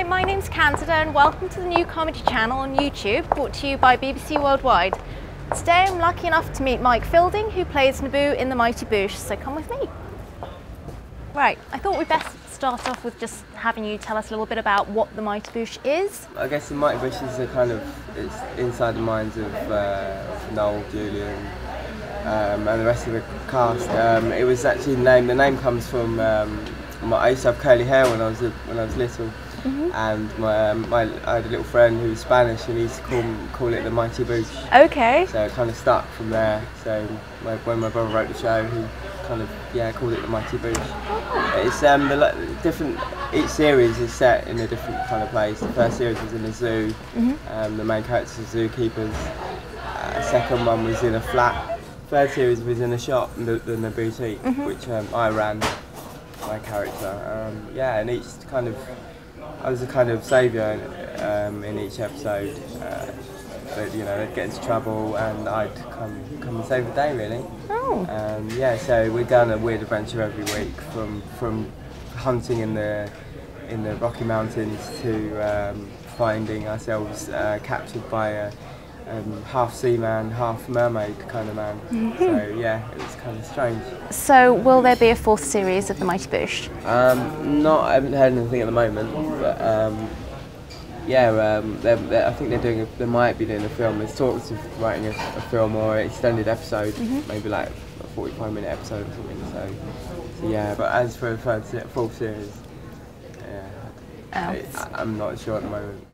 Hi, my name's Candida and welcome to the new comedy channel on YouTube brought to you by BBC Worldwide. Today I'm lucky enough to meet Mike Fielding who plays Naboo in The Mighty Boosh, so come with me. Right, I thought we'd best start off with just having you tell us a little bit about what The Mighty Boosh is. I guess The Mighty Boosh is a kind of, it's inside the minds of Noel, Julian and the rest of the cast. It was actually named, the name comes from, I used to have curly hair when I was little. Mm-hmm. And I had a little friend who was Spanish and he used to call it the Mighty Boosh. Okay. So it kind of stuck from there. So when my brother wrote the show, he kind of called it the Mighty Boosh. Oh. It's different. Each series is set in a different kind of place. The first series was in a zoo. Mm-hmm. The main characters are zookeepers. Second one was in a flat. Third series was in a shop, in a boutique, mm-hmm. which I ran. My character, and each kind of, I was a kind of saviour in each episode. But, you know, they'd get into trouble, and I'd come and save the day, really. Oh. So we're down a weird adventure every week, from hunting in the Rocky Mountains to finding ourselves captured by a half seaman, half mermaid kind of man. Mm-hmm. So yeah, it was kind of strange. So will there be a fourth series of The Mighty Boosh? I haven't heard anything at the moment, but I think they're doing. They might be doing a film. There's talks of writing a film or an extended episode, mm-hmm. maybe like a 45-minute episode or something. So yeah, but as for a fourth series, I'm not sure at the moment.